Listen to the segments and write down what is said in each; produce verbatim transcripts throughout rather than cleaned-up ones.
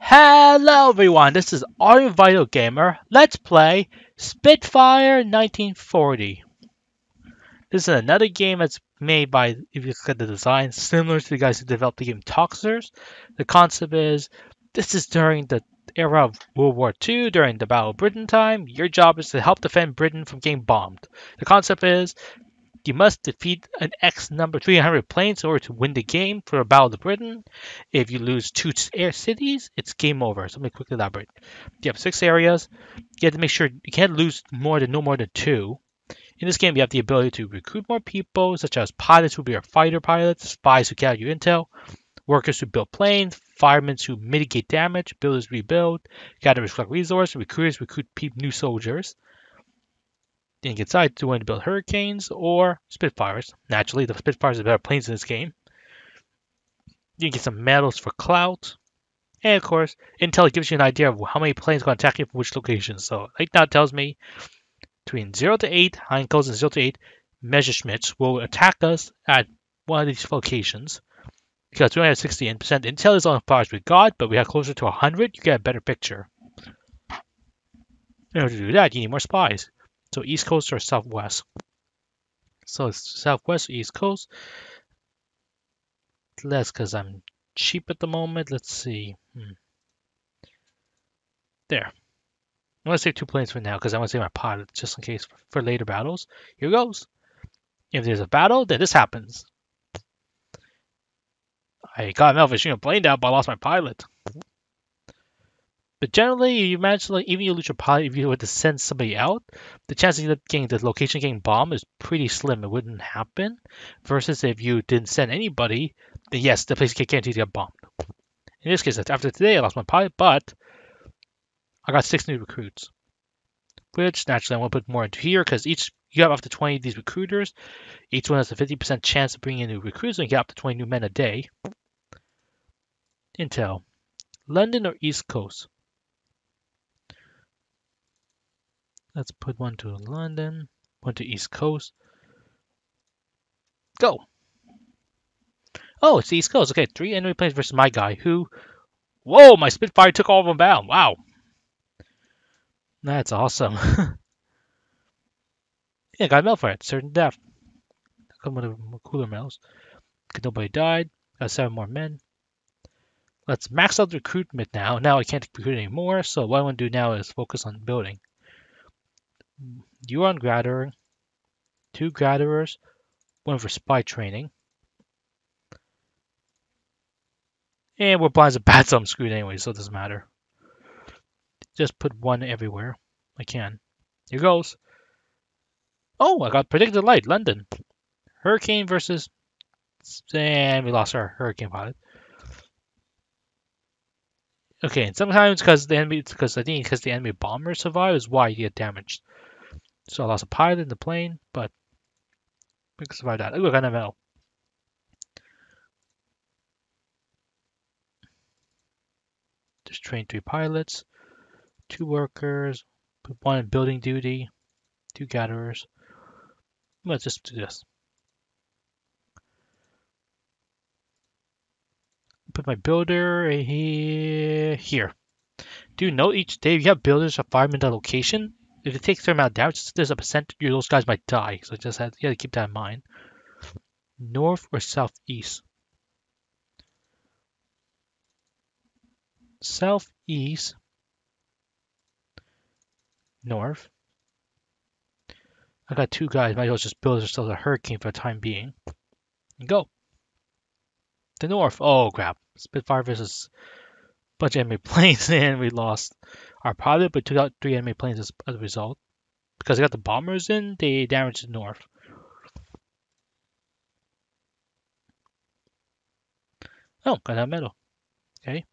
Hello everyone, this is ArdentVitalGamer. Let's play Spitfire nineteen forty. This is another game that's made by, if you look at the design, similar to the guys who developed the game Toxers. The concept is, this is during the era of World War Two, during the Battle of Britain time. Your job is to help defend Britain from getting bombed. The concept is, you must defeat an X number three hundred planes in order to win the game for a Battle of Britain. If you lose two air cities, it's game over. So let me quickly elaborate. You have six areas. You have to make sure you can't lose more than no more than two. In this game, you have the ability to recruit more people, such as pilots who are fighter pilots, spies who gather your intel, workers who build planes, firemen who mitigate damage, builders rebuild, gatherers collect resources, recruiters recruit new soldiers. You can decide to want to build Hurricanes or Spitfires. Naturally, the Spitfires are better planes in this game. You can get some medals for clout. And of course, intel gives you an idea of how many planes are going to attack you from which location. So, right now it tells me between zero to eight, Heinkels, and zero to eight, Messerschmitts will attack us at one of these locations. Because we only have sixty percent intel is on par with God, but we have closer to one hundred, you get a better picture. In order to do that, you need more spies. So East Coast or Southwest. So it's Southwest or East Coast. Let's, because I'm cheap at the moment. Let's see. Hmm. There. I'm going to save two planes for now because I want to save my pilot just in case for, for later battles. Here goes. If there's a battle, then this happens. I got an elfish shooting a plane down, but I lost my pilot. But generally, you manage to, like, even you lose your pilot, if you were to send somebody out, the chances of getting the location getting bombed is pretty slim. It wouldn't happen. Versus if you didn't send anybody, then yes, the place can't guarantee to get bombed. In this case, after today, I lost my pilot, but I got six new recruits. Which, naturally, I want to put more into here, because each you have up to twenty of these recruiters. Each one has a fifty percent chance of bringing in new recruits, and you get up to twenty new men a day. Intel. London or East Coast? Let's put one to London, one to East Coast. Go! Oh, it's the East Coast. Okay, three enemy planes versus my guy, who... Whoa, my Spitfire took all of them down. Wow. That's awesome. Yeah, got a medal for it. Certain death. Come with the cooler medals. Nobody died. Got seven more men. Let's max out the recruitment now. Now I can't recruit anymore, so what I want to do now is focus on building. You are on gathering, two gatherers, one for spy training. And we're blind as a bat, so I'm screwed anyway, so it doesn't matter. Just put one everywhere I can. Here goes. Oh, I got predicted light, London. Hurricane versus... And we lost our hurricane pilot. Okay, and sometimes because the enemy, because I think because the enemy bomber survives is why you get damaged. So I lost a pilot in the plane, but we can survive that. Ooh, I got a medal. Just train three pilots, two workers, put one in building duty, two gatherers. Let's just do this. Put my builder here. here. Do note each day if you have builders or firemen at that location, if it takes a certain amount of damage, there's a percentage those guys might die. So just have, you have to keep that in mind. North or southeast? Southeast. North. I got two guys. Might as well just build ourselves a hurricane for the time being. And go. The north. Oh, crap. Spitfire versus a bunch of enemy planes, and we lost our pilot, but took out three enemy planes as, as a result. Because they got the bombers in, they damaged the north. Oh, got that medal. Okay.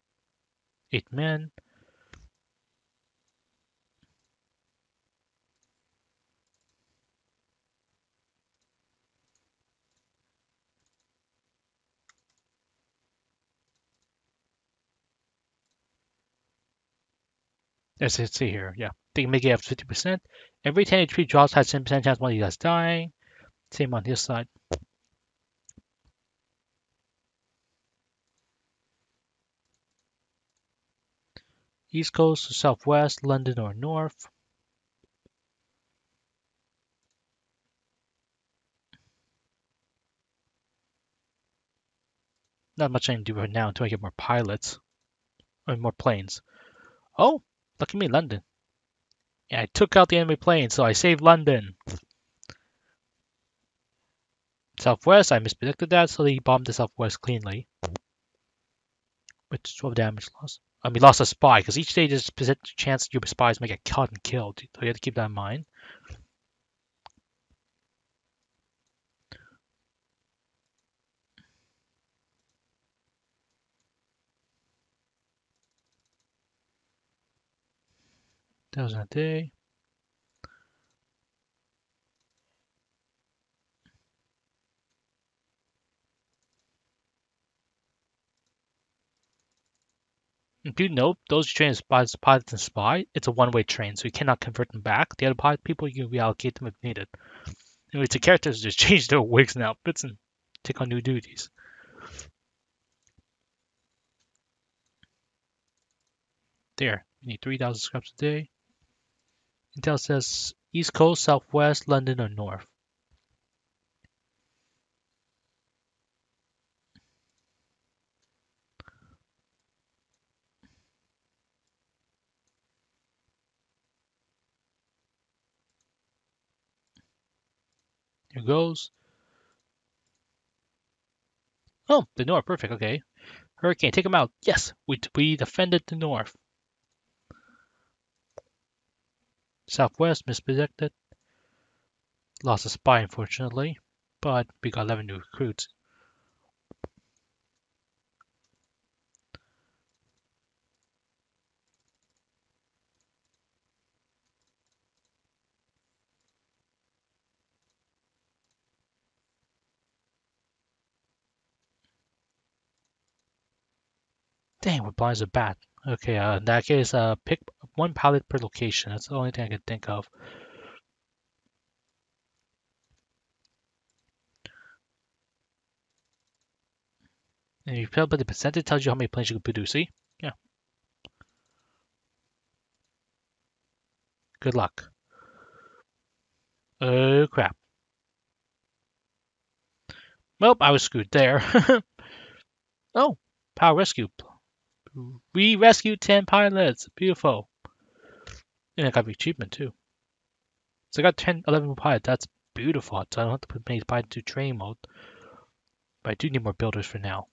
Eight men. Let's see here, yeah. They can make it up to fifty percent. Every ten H P drops has ten percent chance of one of you guys dying. Same on this side. East Coast to Southwest, London or North. Not much I can do right now until I get more pilots. Or more planes. Oh, look at me, London. And I took out the enemy plane, so I saved London. Southwest, I mispredicted that, so they bombed the Southwest cleanly. Which twelve damage lost. I mean, lost a spy, because each day there's a chance your spies may get caught and killed. So you have to keep that in mind. Thousand a day. And do note, those trained as pilots, pilots and spy, it's a one-way train, so you cannot convert them back. The other pilot people, you can reallocate them if needed. Anyway, the characters just change their wigs and outfits and take on new duties. There, we need three thousand scraps a day. Intel says East Coast, Southwest, London, or North. Here goes. Oh, the North, perfect. Okay, Hurricane, take them out. Yes, we we defended the North. Southwest mispredicted. Lost a spy, unfortunately, but we got eleven new recruits. Dang, we're blind as a bat. Okay, uh, in that case, uh, pick one pallet per location. That's the only thing I can think of. And you fill by the percentage, tells you how many planes you can produce. See? Yeah. Good luck. Oh, crap. Well, I was screwed there. Oh, power rescue. We rescued ten pilots. Beautiful. And I got the achievement too. So I got ten, eleven pilots. That's beautiful. So I don't have to put many pilots to train mode. But I do need more builders for now.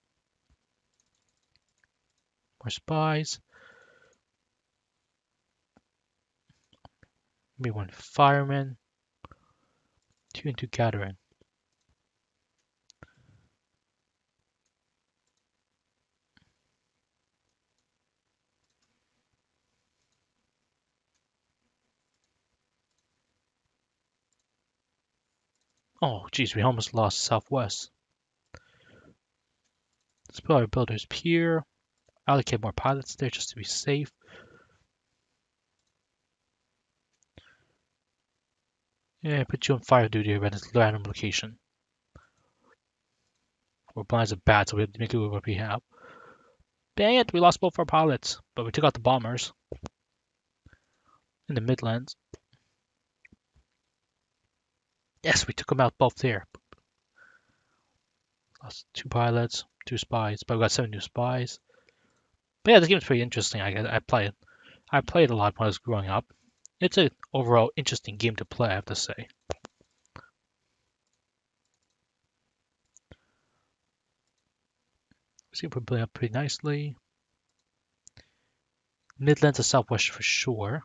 More spies. Maybe one fireman. Two and two gathering. Oh, geez, we almost lost Southwest. Let's put our builders here. Allocate more pilots there just to be safe. Yeah, put you on fire duty at this random location. We're blind as a bat, so we have to make do with what we have. Dang it, we lost both our pilots, but we took out the bombers in the Midlands. Yes, we took them out both there. Lost two pilots, two spies, but we got seven new spies. But yeah, this game's pretty interesting. I I played, I played a lot when I was growing up. It's an overall interesting game to play, I have to say. This game played up pretty nicely. Midlands to Southwest for sure.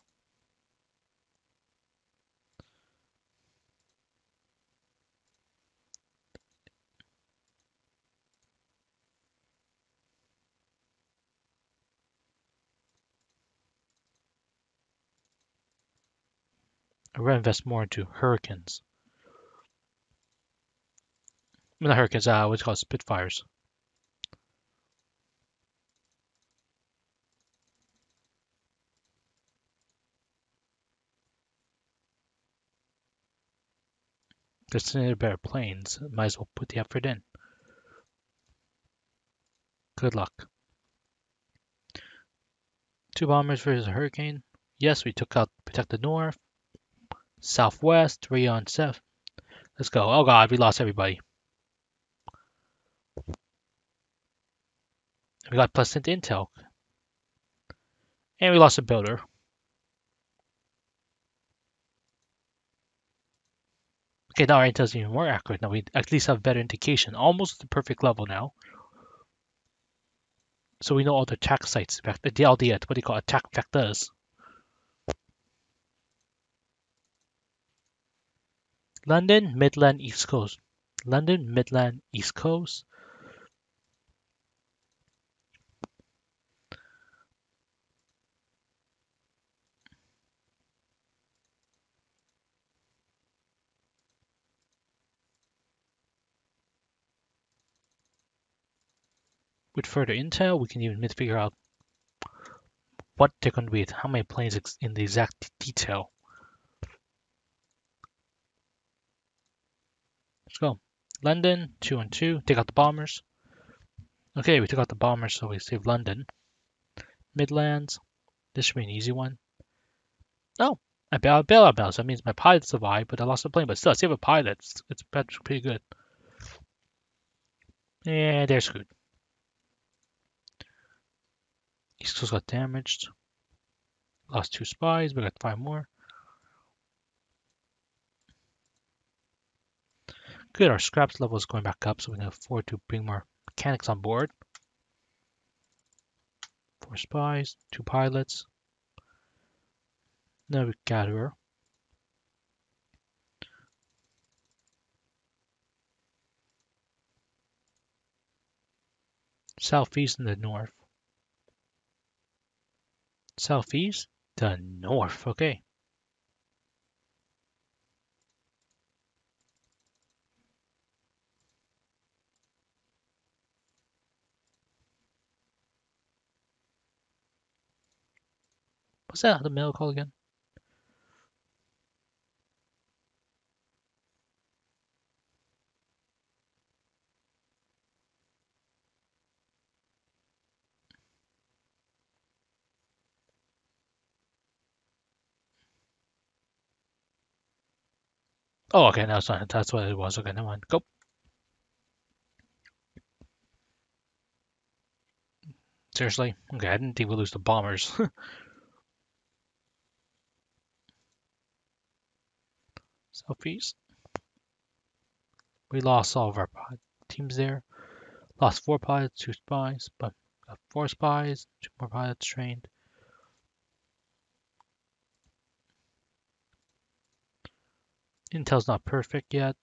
I would invest more into Hurricanes. Not Hurricanes, uh, what's it called? Spitfires. There's another better planes. Might as well put the effort in. Good luck. Two bombers versus a hurricane. Yes, we took out, protect the north, southwest, three on south. Let's go. Oh god, we lost everybody. We got pleasant intel. And we lost a builder. Okay, now our intel is even more accurate. Now we at least have better indication. Almost the perfect level now. So we know all the attack sites, the all the, what do you call attack vectors. London, Midland, East Coast. London, Midland, East Coast. With further intel, we can even figure out what they're going to be, how many planes in the exact detail. Let's go. London, two and two. Take out the bombers. Okay, we took out the bombers, so we save London. Midlands. This should be an easy one. Oh, I bailed out bail. So that means my pilot survived, but I lost the plane. But still, I still have a pilot. It's, it's pretty good. Yeah, they're screwed. East Coast got damaged. Lost two spies. We got five more. Good. Our scraps level is going back up, so we can afford to bring more mechanics on board. Four spies, two pilots. Navigator. Southeast and the north. Southeast, the north. Okay. What's that? The mail call again? Oh, okay, no, it's not. That's what it was. Okay, never mind. Go. Seriously? Okay, I didn't think we'd lose the bombers. Southeast. We lost all of our pod teams there. Lost four pilots, two spies, but got four spies, two more pilots trained. Intel's not perfect yet.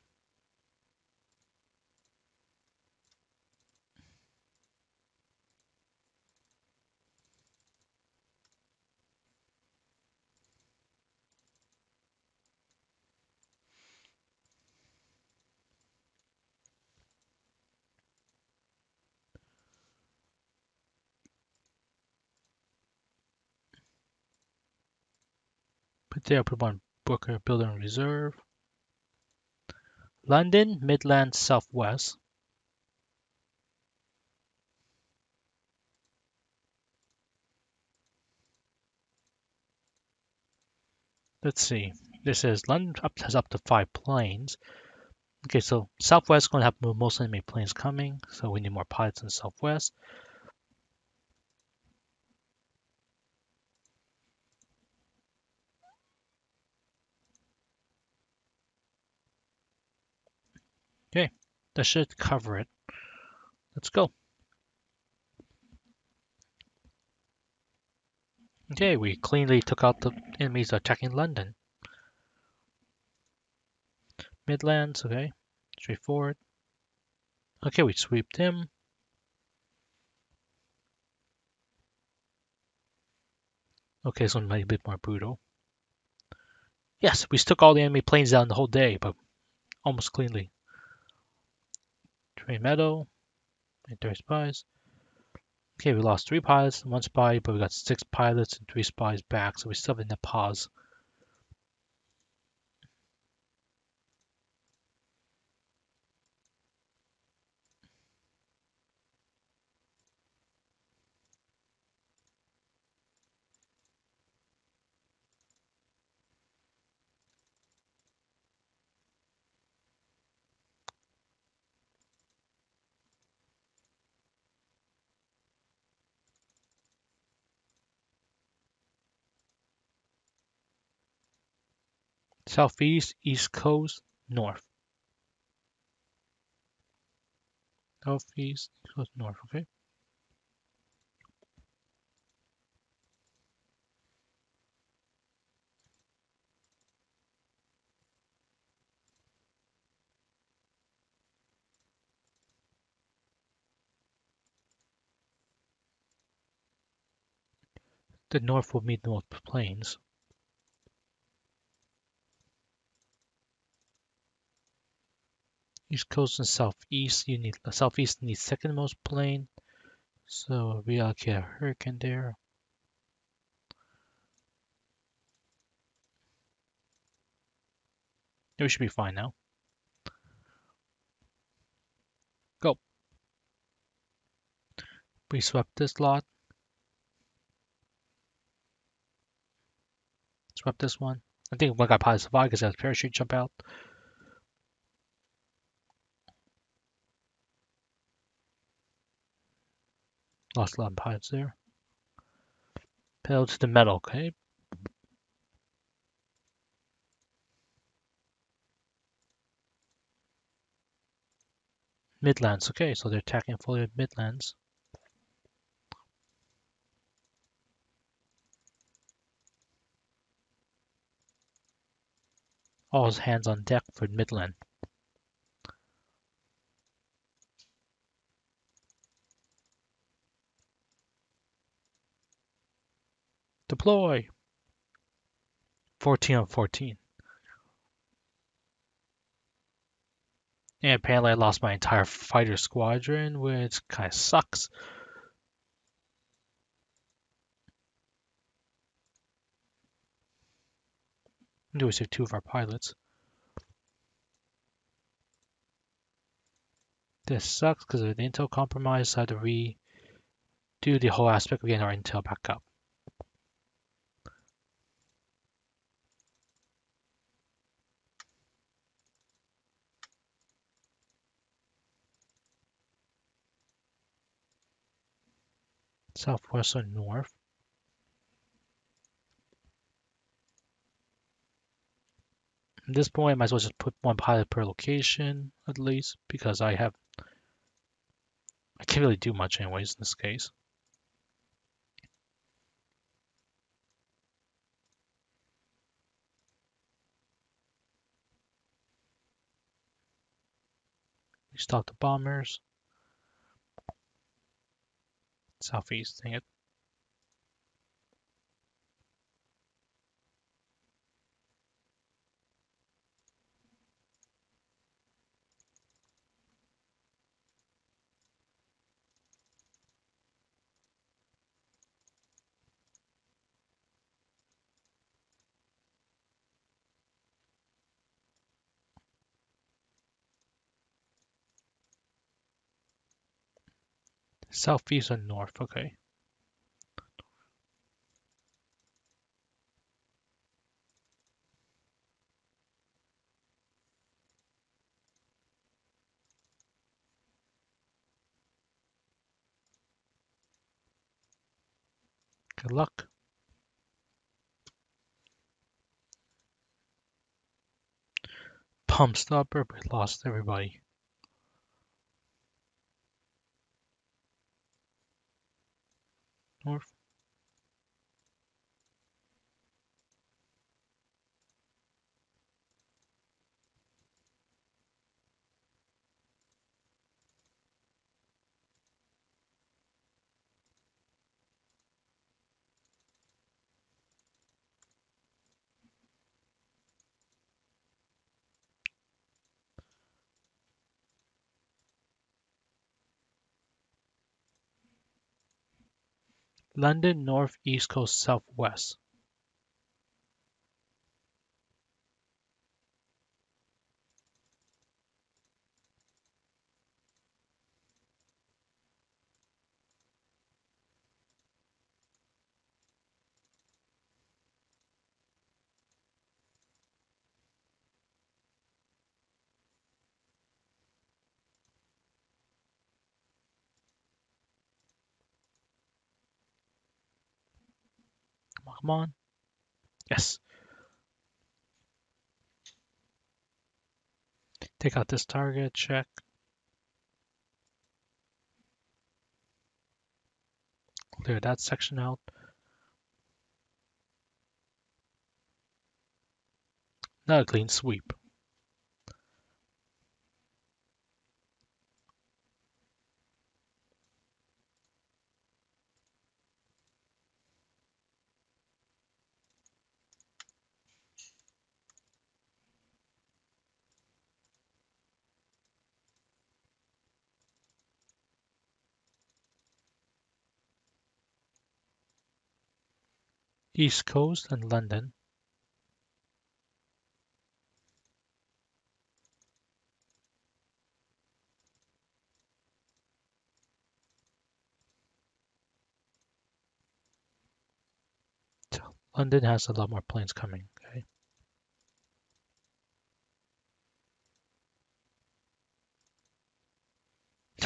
Put there, put one Booker, builder in reserve. London, Midland, Southwest. Let's see. This is London up, has up to five planes. Okay, so Southwest is going to have most enemy planes coming, so we need more pilots in Southwest. Okay, that should cover it. Let's go. Okay, we cleanly took out the enemies attacking London. Midlands, okay. Straightforward. Okay, we sweeped him. Okay, so might be a bit more brutal. Yes, we took all the enemy planes down the whole day, but almost cleanly. Three metal, and three spies. Okay, we lost three pilots and one spy, but we got six pilots and three spies back, so we still have in the pause. southeast, east coast, north. Southeast, east coast, north, okay? The north will meet North Plains. East coast and southeast, you need southeast needs second most plain, so we allocate a hurricane there. We should be fine now. Go. We swept this lot. Swept this one. I think one guy probably survived because he has a parachute jump out. Lost a lot of pilots there. Pedal to the metal, okay? Midlands, okay, so they're attacking fully with Midlands. All his hands on deck for Midland. Deploy! fourteen on fourteen. And apparently I lost my entire fighter squadron, which kind of sucks. I'm going to save two of our pilots. This sucks because of the intel compromise, so I had to redo the whole aspect of getting our intel back up. Southwest or north. At this point, I might as well just put one pilot per location, at least, because I have... I can't really do much anyways in this case. We stop the bombers. Southeast, dang it. Southeast and north, okay. Good luck. Pump stopper, we lost everybody. North. London, north, east coast, southwest. Come on. Yes. Take out this target, check. Clear that section out. Not a clean sweep. East Coast and London. London has a lot more planes coming, okay?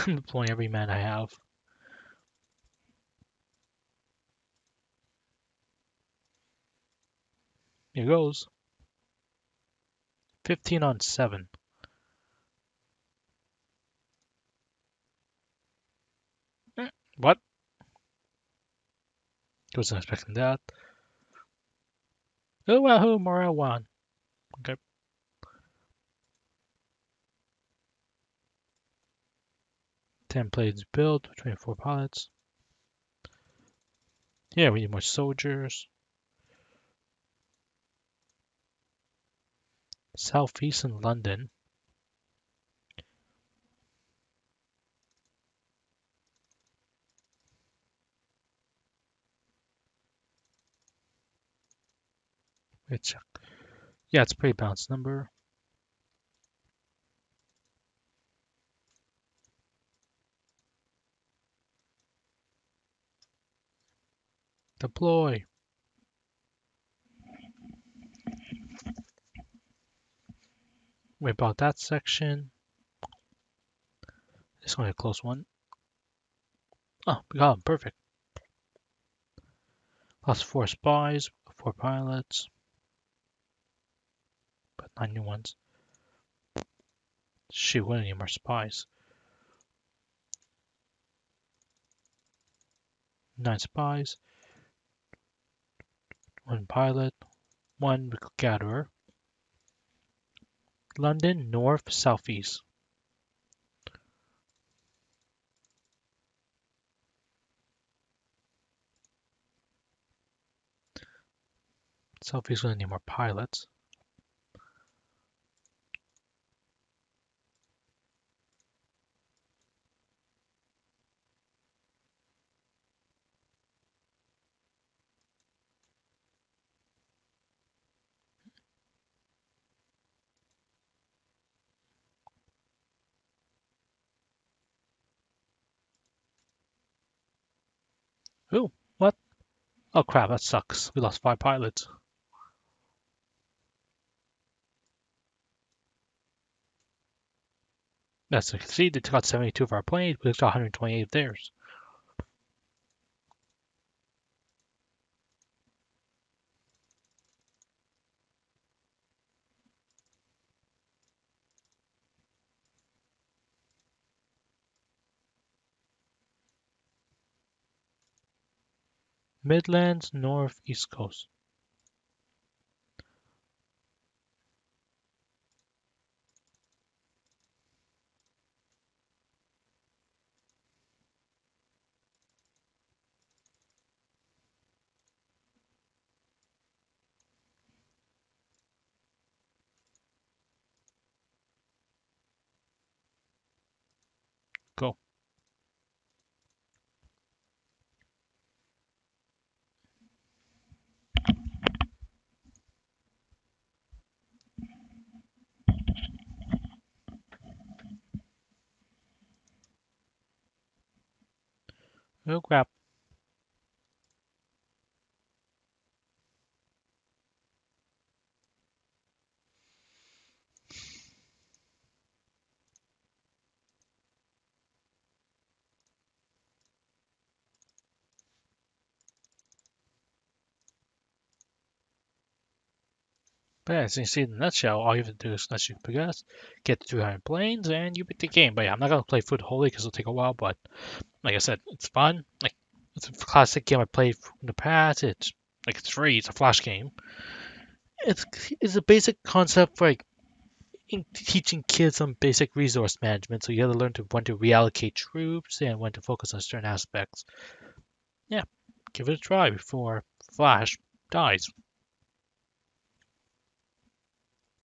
I'm deploying every man I have. Here goes. Fifteen on seven. Eh, what? Wasn't expecting that. Oh, wahoo, morale one. Okay. ten planes built, twenty-four pilots. Yeah, we need more soldiers. Southeast and London. It's, yeah, it's a pretty balanced number. Deploy. Wait about that section. It's only a close one. Oh, we got him. Perfect. Plus four spies, four pilots. But nine new ones. Shoot, we don't need more spies. Nine spies. One pilot. One gatherer. London, north, southeast. Southeast is going to need more pilots. Ooh, what? Oh crap, that sucks. We lost five pilots. That's you can see they took out seventy-two of our planes, we took out one hundred twenty-eight of theirs. Midlands, north, east coast. Go. Oh crap. But as you see in a nutshell, all you have to do is once you progress, get to two hundred planes, and you beat the game. But yeah, I'm not going to play Food Holy because it'll take a while, but like I said, it's fun. Like, it's a classic game I played from the past. It's like it's free. It's a flash game. It's, it's a basic concept for like in teaching kids some basic resource management, so you have to learn to when to reallocate troops and when to focus on certain aspects. Yeah, give it a try before Flash dies.